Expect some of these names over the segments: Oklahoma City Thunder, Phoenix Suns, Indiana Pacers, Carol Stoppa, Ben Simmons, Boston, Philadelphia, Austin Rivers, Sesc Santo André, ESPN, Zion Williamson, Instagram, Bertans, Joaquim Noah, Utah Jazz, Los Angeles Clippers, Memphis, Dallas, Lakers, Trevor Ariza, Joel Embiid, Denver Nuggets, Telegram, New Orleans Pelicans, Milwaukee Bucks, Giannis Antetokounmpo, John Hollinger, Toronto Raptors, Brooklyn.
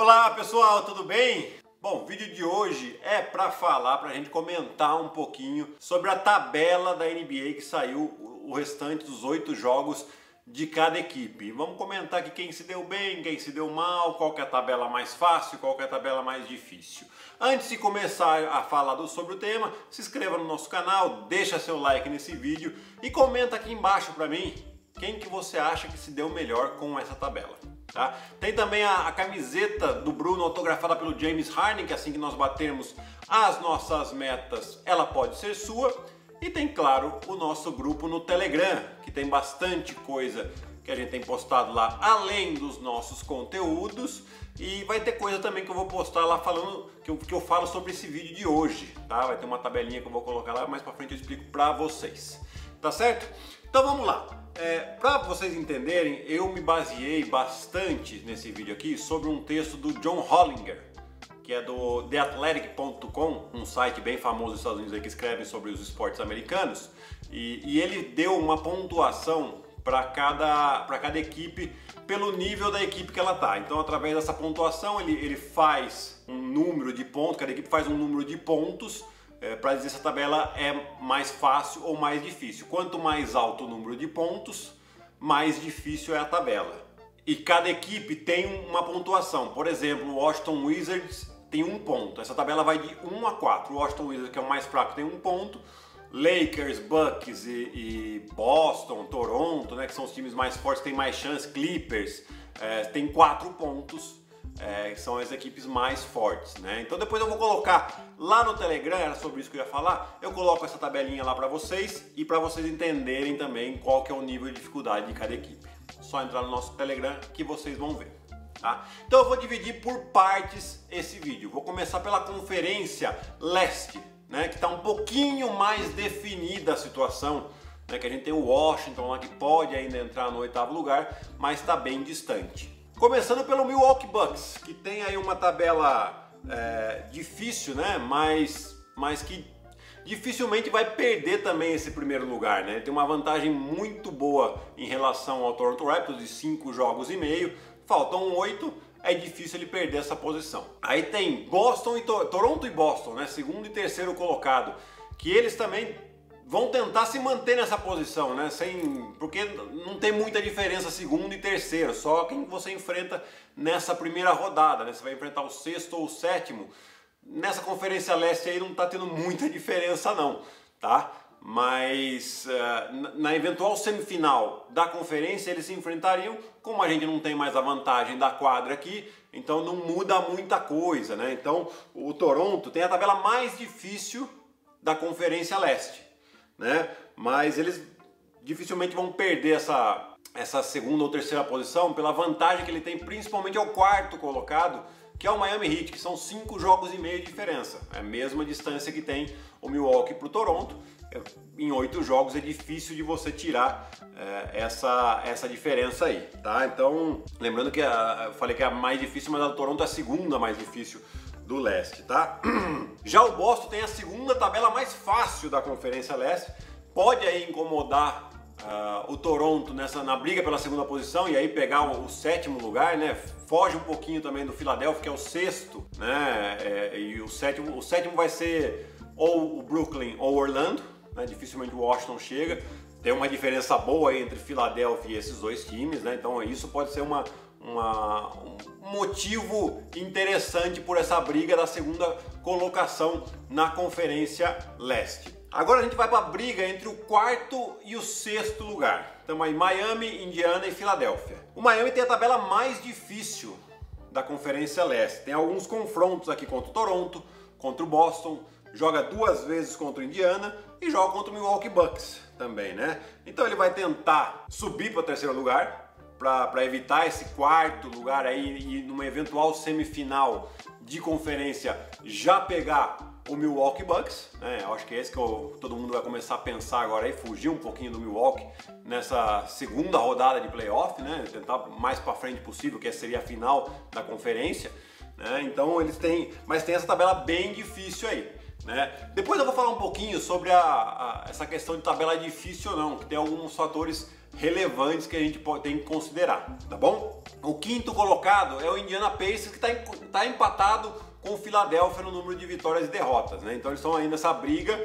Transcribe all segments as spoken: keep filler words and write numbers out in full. Olá pessoal, tudo bem? Bom, o vídeo de hoje é para falar, para a gente comentar um pouquinho sobre a tabela da N B A que saiu o restante dos oito jogos de cada equipe. Vamos comentar aqui quem se deu bem, quem se deu mal, qual que é a tabela mais fácil, qual que é a tabela mais difícil. Antes de começar a falar sobre o tema, se inscreva no nosso canal, deixa seu like nesse vídeo e comenta aqui embaixo para mim quem que você acha que se deu melhor com essa tabela. Tá? Tem também a, a camiseta do Bruno autografada pelo James Harden, que assim que nós batermos as nossas metas, ela pode ser sua. E tem, claro, o nosso grupo no Telegram, que tem bastante coisa que a gente tem postado lá, além dos nossos conteúdos. E vai ter coisa também que eu vou postar lá falando, que eu, que eu falo sobre esse vídeo de hoje, tá? Vai ter uma tabelinha que eu vou colocar lá, mais pra frente eu explico pra vocês, tá certo? Então vamos lá. É, pra vocês entenderem, eu me baseei bastante nesse vídeo aqui sobre um texto do John Hollinger, que é do The Athletic ponto com, um site bem famoso dos Estados Unidos que escreve sobre os esportes americanos, e, e ele deu uma pontuação para cada, para cada equipe pelo nível da equipe que ela tá. Então, através dessa pontuação, ele, ele faz um número de pontos, cada equipe faz um número de pontos é, para dizer se a tabela é mais fácil ou mais difícil. Quanto mais alto o número de pontos, mais difícil é a tabela. E cada equipe tem uma pontuação. Por exemplo, o Washington Wizards tem um ponto. Essa tabela vai de um a quatro. O Washington Wizards, que é o mais fraco, tem um ponto. Lakers, Bucks e, e Boston, Toronto, né, que são os times mais fortes, tem mais chance. Clippers é, tem quatro pontos, é, que são as equipes mais fortes, né? Então depois eu vou colocar lá no Telegram, era sobre isso que eu ia falar, eu coloco essa tabelinha lá para vocês e para vocês entenderem também qual que é o nível de dificuldade de cada equipe. Só entrar no nosso Telegram que vocês vão ver. Tá? Então eu vou dividir por partes esse vídeo. Vou começar pela Conferência Leste, né, que está um pouquinho mais definida a situação, né, que a gente tem o Washington lá que pode ainda entrar no oitavo lugar, mas está bem distante. Começando pelo Milwaukee Bucks, que tem aí uma tabela é, difícil, né, mas, mas que dificilmente vai perder também esse primeiro lugar, né? Ele tem uma vantagem muito boa em relação ao Toronto Raptors de cinco jogos e meio. Faltam oito, é difícil ele perder essa posição. Aí tem Boston e Tor- Toronto e Boston, né? Segundo e terceiro colocado, que eles também vão tentar se manter nessa posição, né? Sem, porque não tem muita diferença segundo e terceiro, só quem você enfrenta nessa primeira rodada, né? Você vai enfrentar o sexto ou o sétimo. Nessa Conferência Leste aí não tá tendo muita diferença não, tá? Mas uh, na eventual semifinal da conferência eles se enfrentariam, como a gente não tem mais a vantagem da quadra aqui, então não muda muita coisa, né? Então o Toronto tem a tabela mais difícil da Conferência Leste, né? Mas eles dificilmente vão perder essa, essa segunda ou terceira posição pela vantagem que ele tem principalmente ao quarto colocado, que é o Miami Heat, que são cinco jogos e meio de diferença. É a mesma distância que tem o Milwaukee para o Toronto. Em oito jogos é difícil de você tirar é, essa, essa diferença aí, tá? Então, lembrando que a, eu falei que é a mais difícil, mas a do Toronto é a segunda mais difícil do Leste, tá? Já o Boston tem a segunda tabela mais fácil da Conferência Leste. Pode aí incomodar uh, o Toronto nessa, na briga pela segunda posição e aí pegar o, o sétimo lugar, né? Foge um pouquinho também do Philadelphia, que é o sexto, né? É, e o sétimo, o sétimo vai ser ou o Brooklyn ou Orlando, né? Dificilmente o Washington chega. Tem uma diferença boa entre Philadelphia e esses dois times, né? Então isso pode ser uma, uma, um motivo interessante por essa briga da segunda colocação na Conferência Leste. Agora a gente vai para a briga entre o quarto e o sexto lugar. Então aí Miami, Indiana e Filadélfia. O Miami tem a tabela mais difícil da Conferência Leste. Tem alguns confrontos aqui contra o Toronto, contra o Boston, joga duas vezes contra o Indiana e joga contra o Milwaukee Bucks também, né? Então ele vai tentar subir para o terceiro lugar para evitar esse quarto lugar aí e numa eventual semifinal de conferência já pegar o Milwaukee Bucks, né? Eu acho que é esse que eu, todo mundo vai começar a pensar agora aí, fugir um pouquinho do Milwaukee nessa segunda rodada de playoff, né? Tentar mais para frente possível, que seria a final da conferência, né? Então eles têm, mas tem essa tabela bem difícil aí, né? Depois eu vou falar um pouquinho sobre a, a, essa questão de tabela difícil ou não, que tem alguns fatores relevantes que a gente tem que considerar, tá bom? O quinto colocado é o Indiana Pacers, que está tá empatado com o Philadelphia no número de vitórias e derrotas, né? Então eles estão aí nessa briga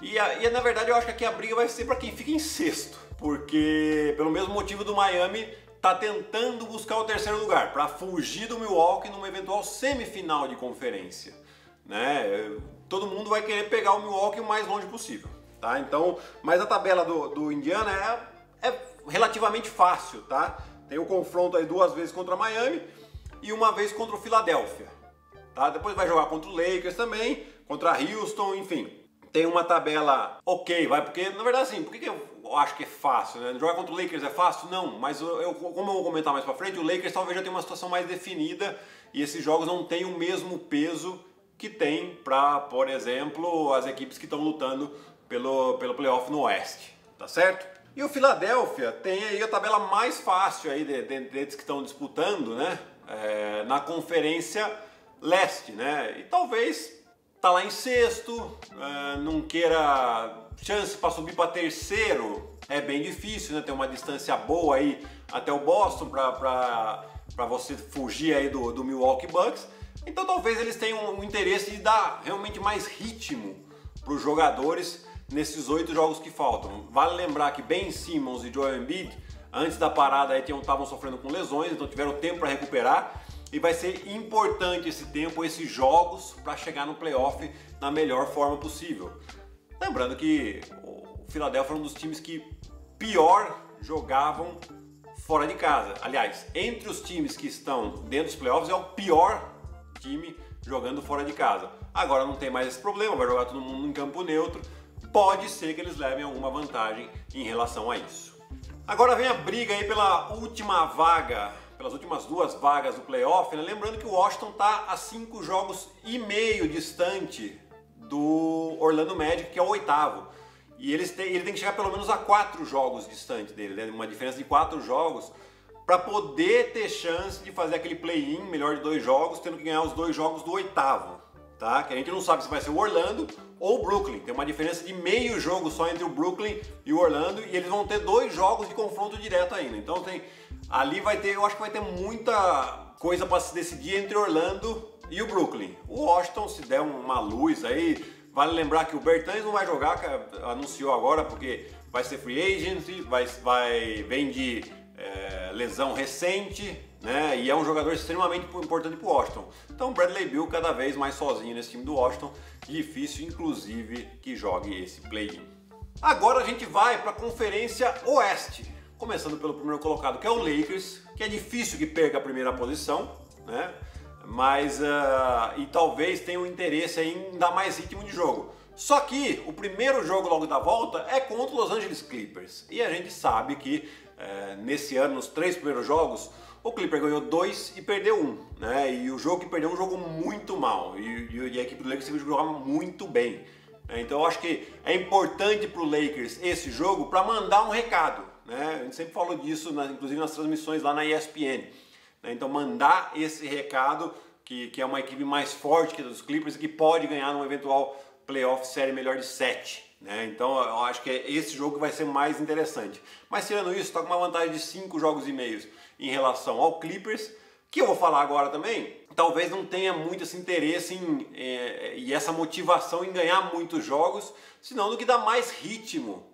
e, a, e na verdade eu acho que aqui a briga vai ser para quem fica em sexto, porque pelo mesmo motivo do Miami está tentando buscar o terceiro lugar para fugir do Milwaukee numa eventual semifinal de conferência, né? Todo mundo vai querer pegar o Milwaukee o mais longe possível, tá? Então, mas a tabela do, do Indiana é, é relativamente fácil, tá? Tem o confronto aí duas vezes contra Miami e uma vez contra o Philadelphia, tá? Depois vai jogar contra o Lakers também, contra Houston, enfim. Tem uma tabela ok, vai, porque na verdade assim, por que eu acho que é fácil, né? Jogar contra o Lakers é fácil? Não, mas eu, eu, como eu vou comentar mais pra frente, o Lakers talvez já tenha uma situação mais definida e esses jogos não têm o mesmo peso que tem para, por exemplo, as equipes que estão lutando pelo, pelo playoff no Oeste, tá certo? E o Philadelphia tem aí a tabela mais fácil aí de, de, deles que estão disputando, né? É, na Conferência Leste, né? E talvez tá lá em sexto, é, não queira chance para subir para terceiro, é bem difícil, né? Tem uma distância boa aí até o Boston para você fugir aí do, do Milwaukee Bucks. Então talvez eles tenham um interesse de dar realmente mais ritmo para os jogadores nesses oito jogos que faltam. Vale lembrar que Ben Simmons e Joel Embiid, antes da parada, estavam sofrendo com lesões, então tiveram tempo para recuperar. E vai ser importante esse tempo, esses jogos, para chegar no playoff na melhor forma possível. Lembrando que o Philadelphia é um dos times que pior jogavam fora de casa. Aliás, entre os times que estão dentro dos playoffs é o pior time jogando fora de casa. Agora não tem mais esse problema, vai jogar todo mundo em campo neutro. Pode ser que eles levem alguma vantagem em relação a isso. Agora vem a briga aí pela última vaga, pelas últimas duas vagas do playoff, né? Lembrando que o Washington está a cinco jogos e meio distante do Orlando Magic, que é o oitavo. E eles têm, ele tem que chegar pelo menos a quatro jogos distante dele, né? Uma diferença de quatro jogos, para poder ter chance de fazer aquele play-in, melhor de dois jogos, tendo que ganhar os dois jogos do oitavo, tá? Que a gente não sabe se vai ser o Orlando ou o Brooklyn. Tem uma diferença de meio jogo só entre o Brooklyn e o Orlando, e eles vão ter dois jogos de confronto direto ainda. Então tem, ali vai ter, eu acho que vai ter muita coisa para se decidir entre Orlando e o Brooklyn. O Washington, se der uma luz aí, vale lembrar que o Bertans não vai jogar, anunciou agora, porque vai ser free agency, vai, vai vem de É, lesão recente, né? E é um jogador extremamente importante para o Washington. Então Bradley Beal cada vez mais sozinho nesse time do Washington, difícil inclusive que jogue esse play-in. Agora a gente vai para a Conferência Oeste, começando pelo primeiro colocado, que é o Lakers, que é difícil que perca a primeira posição, né? Mas uh, e talvez tenha um interesse em dar mais ritmo de jogo. Só que o primeiro jogo logo da volta é contra o Los Angeles Clippers. E a gente sabe que é, nesse ano, nos três primeiros jogos, o Clipper ganhou dois e perdeu um, né? E o jogo que perdeu um jogo muito mal. E, e a equipe do Lakers jogava muito bem. Então eu acho que é importante para o Lakers esse jogo para mandar um recado, né? A gente sempre falou disso, na, inclusive nas transmissões lá na E S P N. Então mandar esse recado que, que é uma equipe mais forte que a dos Clippers e que pode ganhar num eventual playoff série melhor de sete, né? Então eu acho que é esse jogo que vai ser mais interessante. Mas tirando isso, está com uma vantagem de cinco jogos e meio em relação ao Clippers, que eu vou falar agora também. Talvez não tenha muito esse interesse em, eh, e essa motivação em ganhar muitos jogos, senão do que dá mais ritmo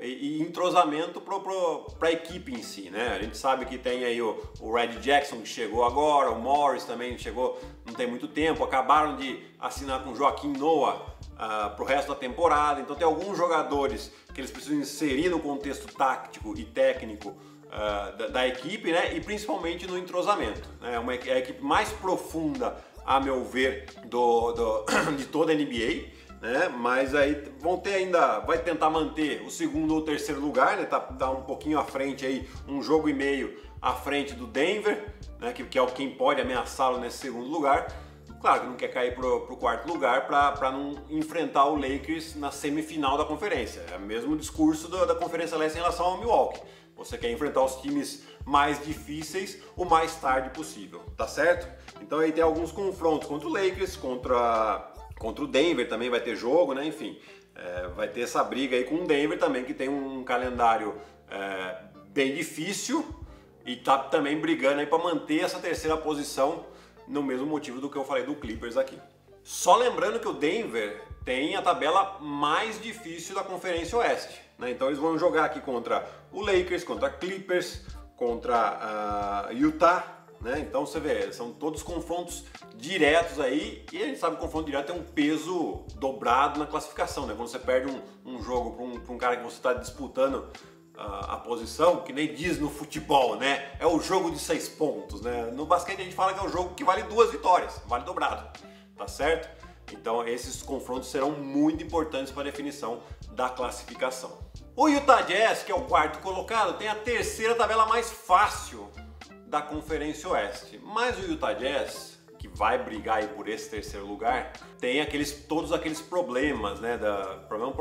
e, e entrosamento para a equipe em si, né? A gente sabe que tem aí o, o Red Jackson, que chegou agora, o Morris também chegou não tem muito tempo, acabaram de assinar com o Joaquim Noah Uh, para o resto da temporada, então tem alguns jogadores que eles precisam inserir no contexto tático e técnico uh, da, da equipe, né? E principalmente no entrosamento, né? Uma, é a equipe mais profunda, a meu ver, do, do, de toda a N B A, né? Mas aí vão ter ainda, vai tentar manter o segundo ou terceiro lugar, né? Tá, tá um pouquinho à frente aí, um jogo e meio à frente do Denver, né? que, que é quem pode ameaçá-lo nesse segundo lugar. Claro que não quer cair para o quarto lugar para não enfrentar o Lakers na semifinal da conferência. É o mesmo discurso do, da Conferência Leste em relação ao Milwaukee. Você quer enfrentar os times mais difíceis o mais tarde possível, tá certo? Então aí tem alguns confrontos contra o Lakers, contra, contra o Denver também vai ter jogo, né? Enfim, é, vai ter essa briga aí com o Denver também, que tem um calendário é, bem difícil e tá também brigando aí para manter essa terceira posição, no mesmo motivo do que eu falei do Clippers aqui. Só lembrando que o Denver tem a tabela mais difícil da Conferência Oeste, né? Então eles vão jogar aqui contra o Lakers, contra Clippers, contra uh, Utah, né? Então você vê, são todos confrontos diretos aí, e a gente sabe que o confronto direto tem um peso dobrado na classificação, né? Quando você perde um, um jogo para um, pra um cara que você está disputando a, a posição, que nem diz no futebol, né? É o jogo de seis pontos, né? No basquete a gente fala que é um jogo que vale duas vitórias, vale dobrado, tá certo? Então esses confrontos serão muito importantes para a definição da classificação. O Utah Jazz, que é o quarto colocado, tem a terceira tabela mais fácil da Conferência Oeste, mas o Utah Jazz, que vai brigar aí por esse terceiro lugar, tem aqueles, todos aqueles problemas, né? Da, problema,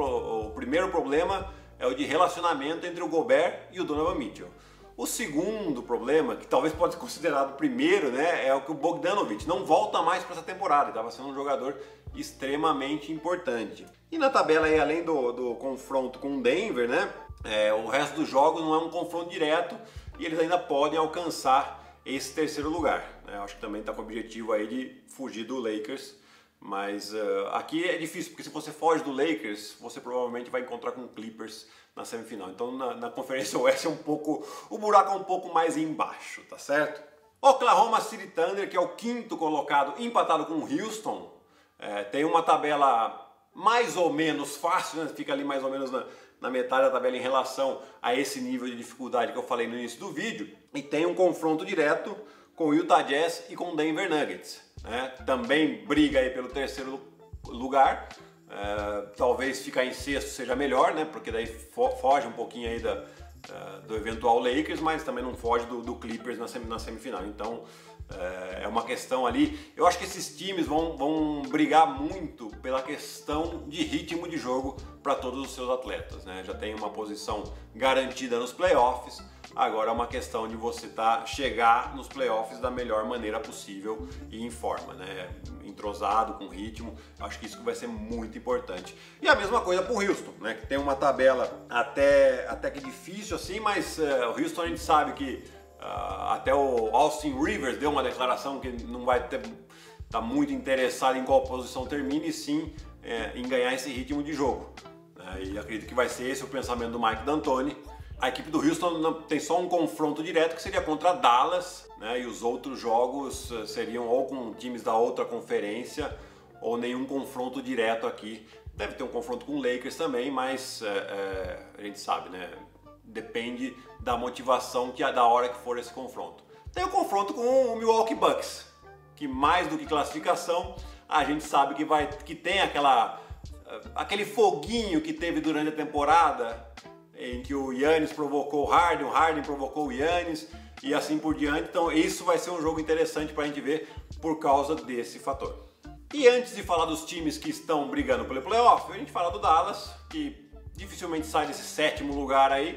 o primeiro problema é o de relacionamento entre o Gobert e o Donovan Mitchell. O segundo problema, que talvez pode ser considerado o primeiro, né, é o que o Bogdanovic não volta mais para essa temporada. Ele estava sendo um jogador extremamente importante. E na tabela aí, além do, do confronto com o Denver, né, é, o resto dos jogos não é um confronto direto e eles ainda podem alcançar esse terceiro lugar, né? Eu acho que também está com o objetivo aí de fugir do Lakers, mas uh, aqui é difícil, porque se você foge do Lakers, você provavelmente vai encontrar com o Clippers na semifinal. Então na, na Conferência Oeste é um pouco, o buraco é um pouco mais embaixo, tá certo? Oklahoma City Thunder, que é o quinto colocado, empatado com o Houston, é, tem uma tabela mais ou menos fácil, né? Fica ali mais ou menos na, na metade da tabela em relação a esse nível de dificuldade que eu falei no início do vídeo, e tem um confronto direto com o Utah Jazz e com o Denver Nuggets, né? Também briga aí pelo terceiro lugar, uh, talvez ficar em sexto seja melhor, né? Porque daí fo foge um pouquinho aí da, uh, do eventual Lakers, mas também não foge do, do Clippers na, sem na semifinal. Então uh, é uma questão ali, eu acho que esses times vão, vão brigar muito pela questão de ritmo de jogo para todos os seus atletas, né? Já tem uma posição garantida nos playoffs. Agora é uma questão de você tá, chegar nos playoffs da melhor maneira possível e em forma, né? Entrosado, com ritmo, acho que isso vai ser muito importante. E a mesma coisa para o Houston, né? Que tem uma tabela até, até que difícil assim, mas uh, o Houston a gente sabe que uh, até o Austin Rivers deu uma declaração que não vai estar tá muito interessado em qual posição termine, e sim é, em ganhar esse ritmo de jogo. Uh, e acredito que vai ser esse o pensamento do Mike D'Antoni. A equipe do Houston tem só um confronto direto, que seria contra Dallas, né? E os outros jogos seriam ou com times da outra conferência ou nenhum confronto direto aqui. Deve ter um confronto com o Lakers também, mas é, é, a gente sabe, né? Depende da motivação que é da hora que for esse confronto. Tem o confronto com o Milwaukee Bucks, que mais do que classificação, a gente sabe que, vai, que tem aquela, aquele foguinho que teve durante a temporada, em que o Giannis provocou o Harden, o Harden provocou o Giannis e assim por diante. Então isso vai ser um jogo interessante para a gente ver por causa desse fator. E antes de falar dos times que estão brigando pelo playoff, a gente fala do Dallas, que dificilmente sai desse sétimo lugar aí,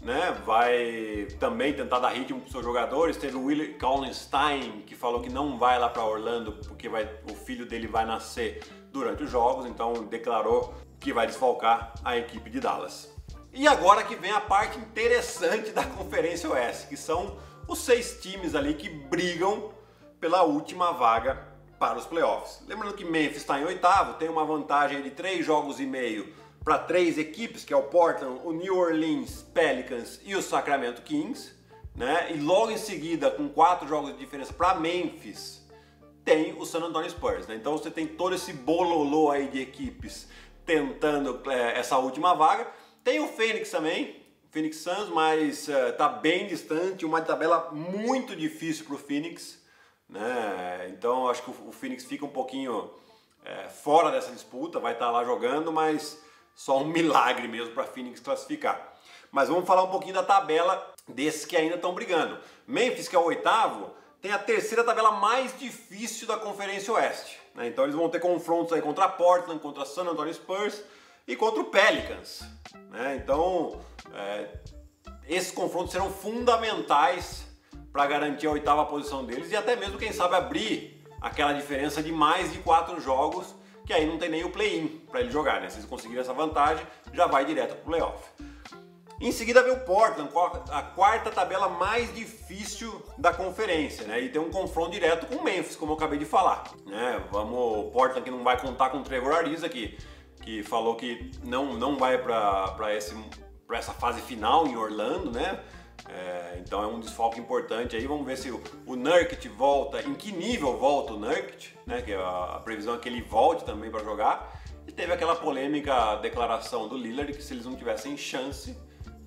né? Vai também tentar dar ritmo para os seus jogadores. Teve o Willie Cauley-Stein, que falou que não vai lá para Orlando porque vai, o filho dele vai nascer durante os jogos, então declarou que vai desfalcar a equipe de Dallas. E agora que vem a parte interessante da Conferência Oeste, que são os seis times ali que brigam pela última vaga para os playoffs. Lembrando que Memphis está em oitavo, tem uma vantagem de três jogos e meio para três equipes, que é o Portland, o New Orleans Pelicans e o Sacramento Kings, né? E logo em seguida, com quatro jogos de diferença para Memphis, tem o San Antonio Spurs, né? Então você tem todo esse bololô aí de equipes tentando é, essa última vaga. Tem o Phoenix também, o Phoenix Suns, mas está uh, bem distante, uma tabela muito difícil para o Phoenix, né? Então acho que o, o Phoenix fica um pouquinho é, fora dessa disputa, vai estar tá lá jogando, mas só um milagre mesmo para o Phoenix classificar. Mas vamos falar um pouquinho da tabela desses que ainda estão brigando. Memphis, que é o oitavo, tem a terceira tabela mais difícil da Conferência Oeste, né? Então eles vão ter confrontos aí contra Portland, contra San Antonio Spurs e contra o Pelicans, né? Então é, esses confrontos serão fundamentais para garantir a oitava posição deles e até mesmo, quem sabe, abrir aquela diferença de mais de quatro jogos, que aí não tem nem o play-in para ele jogar, né? Se eles conseguirem essa vantagem, já vai direto para o playoff. Em seguida vem o Portland, a quarta tabela mais difícil da conferência, né? E tem um confronto direto com o Memphis, como eu acabei de falar, né? Vamos, o Portland que não vai contar com o Trevor Ariza, que, que falou que não, não vai para essa fase final em Orlando, né? É, então é um desfalque importante aí. Vamos ver se o, o Nurkic volta, em que nível volta o Nurkic, né? Que a, a previsão é que ele volte também para jogar. E teve aquela polêmica declaração do Lillard que se eles não tivessem chance...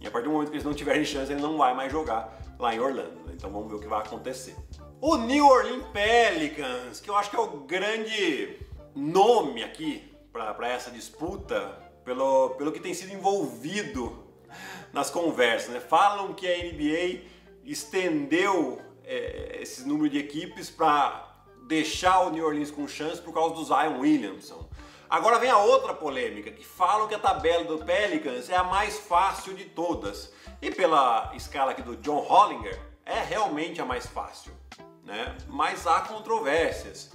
E a partir do momento que eles não tiverem chance, ele não vai mais jogar lá em Orlando. Então vamos ver o que vai acontecer. O New Orleans Pelicans, que eu acho que é o grande nome aqui para essa disputa, pelo, pelo que tem sido envolvido nas conversas, né? Falam que a N B A estendeu é, esse número de equipes para deixar o New Orleans com chance por causa do Zion Williamson. Agora vem a outra polêmica, que falam que a tabela do Pelicans é a mais fácil de todas. E pela escala aqui do John Hollinger, é realmente a mais fácil, né? Mas há controvérsias.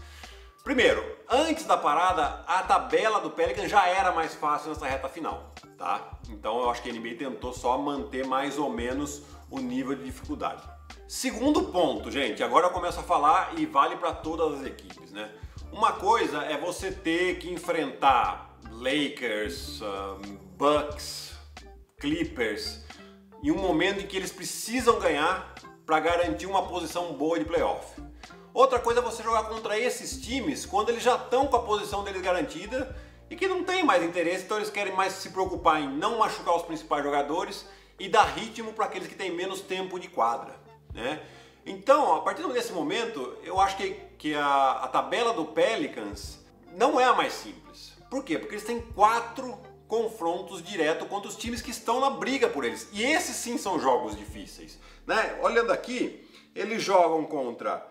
Primeiro, antes da parada, a tabela do Pelicans já era mais fácil nessa reta final, tá? Então eu acho que a N B A tentou só manter mais ou menos o nível de dificuldade. Segundo ponto, gente, agora eu começo a falar e vale para todas as equipes, né? Uma coisa é você ter que enfrentar Lakers, um, Bucks, Clippers em um momento em que eles precisam ganhar para garantir uma posição boa de playoff. Outra coisa é você jogar contra esses times quando eles já estão com a posição deles garantida e que não tem mais interesse, então eles querem mais se preocupar em não machucar os principais jogadores e dar ritmo para aqueles que têm menos tempo de quadra, né? Então, a partir desse momento, eu acho que, que a, a tabela do Pelicans não é a mais simples. Por quê? Porque eles têm quatro confrontos direto contra os times que estão na briga por eles. E esses sim são jogos difíceis, né? Olhando aqui, eles jogam contra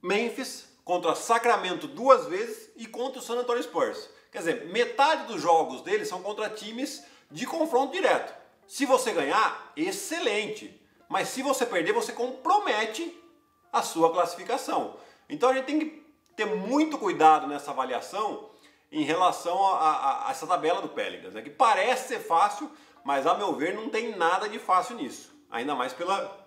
Memphis, contra Sacramento duas vezes e contra o San Antonio Spurs. Quer dizer, metade dos jogos deles são contra times de confronto direto. Se você ganhar, excelente. Mas se você perder, você compromete a sua classificação. Então a gente tem que ter muito cuidado nessa avaliação em relação a, a, a essa tabela do Pelicans, né? Que parece ser fácil, mas a meu ver não tem nada de fácil nisso. Ainda mais pela,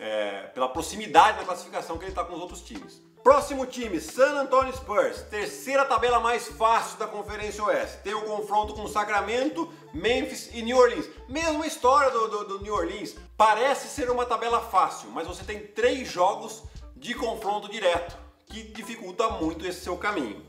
é, pela proximidade da classificação que ele está com os outros times. Próximo time, San Antonio Spurs, terceira tabela mais fácil da Conferência Oeste. Tem o confronto com Sacramento, Memphis e New Orleans. Mesma história do, do, do New Orleans. Parece ser uma tabela fácil, mas você tem três jogos de confronto direto, que dificulta muito esse seu caminho.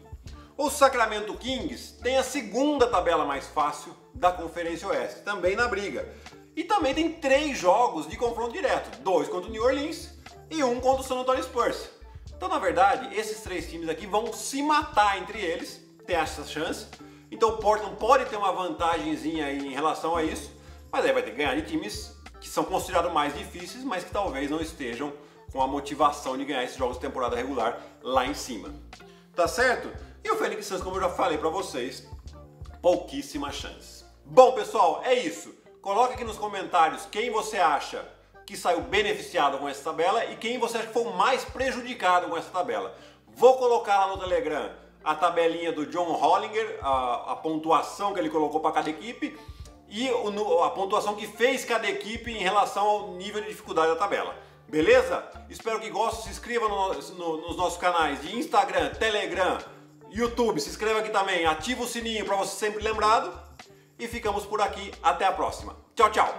O Sacramento Kings tem a segunda tabela mais fácil da Conferência Oeste, também na briga. E também tem três jogos de confronto direto, dois contra o New Orleans e um contra o San Antonio Spurs. Então, na verdade, esses três times aqui vão se matar entre eles, tem essa chance. Então o Portland pode ter uma vantagenzinha aí em relação a isso, mas aí vai ter que ganhar de times que são considerados mais difíceis, mas que talvez não estejam com a motivação de ganhar esses jogos de temporada regular lá em cima. Tá certo? E o Phoenix Suns, como eu já falei pra vocês, pouquíssimas chances. Bom, pessoal, é isso. Coloca aqui nos comentários quem você acha que saiu beneficiado com essa tabela e quem você acha que foi o mais prejudicado com essa tabela. Vou colocar lá no Telegram a tabelinha do John Hollinger, a, a pontuação que ele colocou para cada equipe e o, a pontuação que fez cada equipe em relação ao nível de dificuldade da tabela. Beleza? Espero que gostem. Se inscreva no, no, nos nossos canais de Instagram, Telegram, YouTube. Se inscreva aqui também. Ativa o sininho para você sempre lembrado. E ficamos por aqui. Até a próxima. Tchau, tchau!